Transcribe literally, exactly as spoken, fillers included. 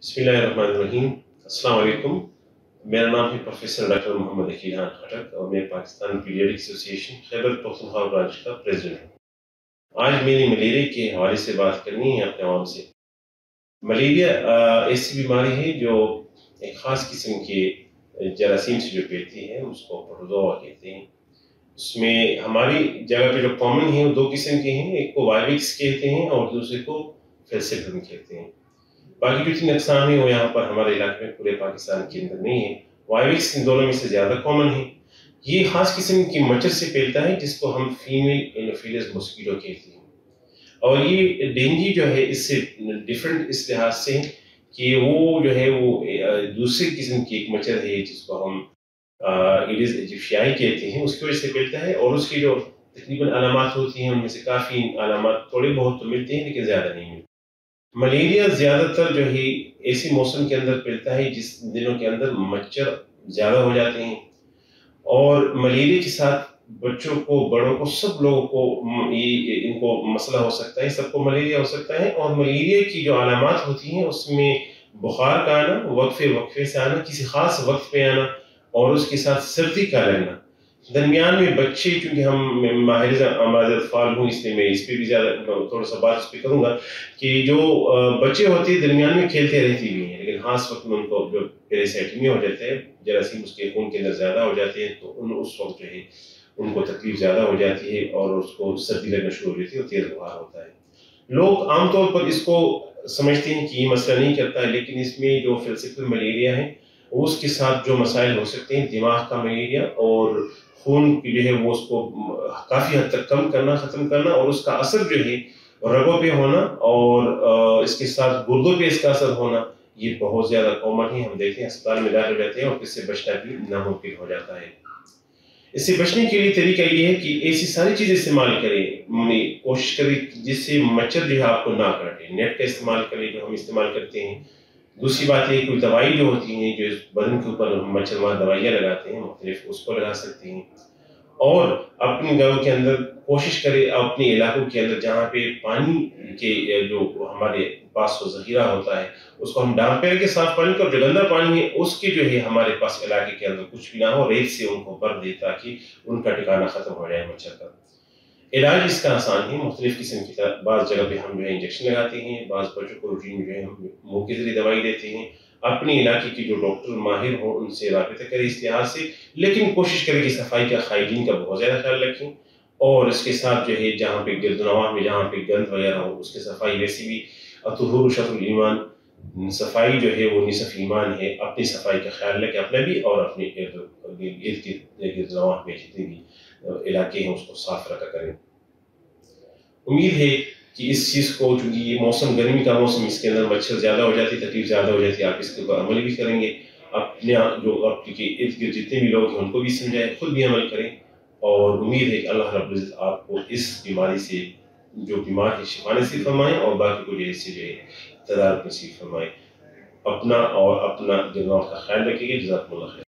बिस्मिल्लाहिर्रहमानिर्रहीम, अस्सलाम वालेकुम। मेरा नाम है प्रोफेसर डॉक्टर मोहम्मद अकील खटक और मैं Pakistan paediatric association Khyber Pakhtunkhwa branch का प्रेसिडेंट हूँ। आज मैंने मलेरिया के हवाले से बात करनी है अपने आवाम से। मलेरिया ऐसी बीमारी है जो एक ख़ास किस्म के जरासीम से जो फैलती है उसको प्रोटोजोआ कहते हैं। उसमें हमारी जगह पे जो कॉमन है वो दो किस्म के हैं, एक को वायविक्स कहते हैं और दूसरे को फैल्सिपरम कहते हैं। बाकी जो इतनी नुकसान है वो यहाँ पर हमारे इलाके में पूरे पाकिस्तान के अंदर नहीं है। वायविक्स इन दोनों में से ज़्यादा कॉमन है। ये ख़ास किस्म की मच्छर से फैलता है जिसको हम फीमेल एनोफीलिस मॉस्किटो कहते हैं। और ये डेंगू जो है इससे डिफरेंट इस लिहाज से कि वो जो है वो दूसरे किस्म की एक मच्छर है जिसको हम एडिस एजिप्शियाई कहते हैं, उसकी वजह से फैलता है। और उसकी जो तकरीबन अलामत होती हैं उनमें से काफ़ी अलामत थोड़े बहुत तो मिलते हैं लेकिन ज़्यादा नहीं मिलते। मलेरिया ज़्यादातर जो है ऐसे मौसम के अंदर फैलता है जिस दिनों के अंदर मच्छर ज़्यादा हो जाते हैं। और मलेरिया के साथ बच्चों को, बड़ों को, सब लोगों को ये इनको मसला हो सकता है, सबको मलेरिया हो सकता है। और मलेरिया की जो अलामत होती हैं उसमें बुखार का आना, वक्फे वक्फे से आना, किसी ख़ास वक्त पे आना और उसके साथ सर्दी का लगना। दरमियान में बच्चे, चूँकि हम माहिर अमराज अतफाल हूँ इसलिए मैं इस पर भी ज़्यादा थोड़ा सा बात इस पर करूँगा कि जो बच्चे होते हैं दरमियान में खेलते रहते भी हैं लेकिन ख़ास वक्त में उनको जो पेरासाइटिमिया हो जाता है, जरासीम उसके खून के अंदर ज़्यादा हो जाते हैं तो उन उस वक्त जो है उनको तकलीफ ज़्यादा हो जाती है और उसको सर्दी लगना शुरू हो जाती है और तेज़ बुखार होता है। लोग आमतौर पर इसको समझते हैं कि ये मसला नहीं करता है लेकिन इसमें जो फैल्सिपरम मलेरिया है उसके साथ जो मसाइल हो सकते हैं, दिमाग का मलेरिया और खून की जो है वो उसको काफ़ी हद तक कम करना, ख़त्म करना और उसका असर जो है रगों पे होना और इसके साथ गुर्दों पे इसका असर होना, ये बहुत ज़्यादा कॉमन है। हम देखते हैं अस्पताल में दाखिल हो जाते हैं और इससे बचना भी नामुमकिन हो जाता है। इससे बचने के लिए तरीका ये है कि ऐसी सारी चीज़ें इस्तेमाल करें, कोशिश करें जिससे मच्छर जो है आपको ना काटे। नेट का इस्तेमाल करें जो हम इस्तेमाल करते हैं। दूसरी बात यह कोई दवाई जो होती है जो बदन के ऊपर मच्छरवार दवाइयाँ लगाते हैं मुख्तलिफ, उसको लगा सकते हैं। और अपने घरों के अंदर कोशिश करें, अपने इलाकों के अंदर जहाँ पे पानी के जो हमारे पास वो ज़खीरा होता है उसको हम डाल पैर के साफ पानी का, जो गंदा पानी है उसके जो है हमारे पास इलाके के अंदर कुछ भी ना हो, रेत से उनको भर दे ताकि उनका ठिकाना ख़त्म हो जाए मच्छर का। इलाज इसका आसान है, मुख्तलिफ किस्म की तरह बाज़ जगह पे हम जो है इंजेक्शन लगाते हैं, बाज़ बच्चों को रूटीन जो है हम मुँह के जरिए दवाई देते हैं। अपने इलाके के जो डॉक्टर माहिर हों उनसे रब्ता करें इस लिहाज से, लेकिन कोशिश करें कि सफाई का, हाइजीन का बहुत ज़्यादा ख्याल रखें। और इसके साथ जो है जहाँ पे गर्दनवा में जहाँ पे गंद वगैरह हो उसकी सफाई, वैसे भी अतुहुर शतुल ईमान, सफाई जो है वो निसफ ईमान है। अपनी सफाई का ख्याल रखें अपना भी और अपने गर्दनवा में जितने भी इलाके हैं उसको साफ रखा करें। उम्मीद है कि इस चीज़ को, चूँकि ये मौसम गर्मी का मौसम, इसके अंदर मच्छर ज़्यादा हो जाती है, तकलीफ ज़्यादा हो जाती है, आप इसके ऊपर अमल भी करेंगे। अपने जो आपके इर्द गिर्द जितने भी लोग हैं उनको भी समझाएं, खुद भी अमल करें। और उम्मीद है कि अल्लाह रब्बुल इज़्ज़त आपको इस बीमारी से, जो बीमार है, शिफा नसीब फरमाएँ और बाकी को जो इससे जो है तदारक नसीब फरमाएँ। अपना और अपना दिमाग का ख्याल रखिएगा। जज़ाकुमुल्लाह खैर।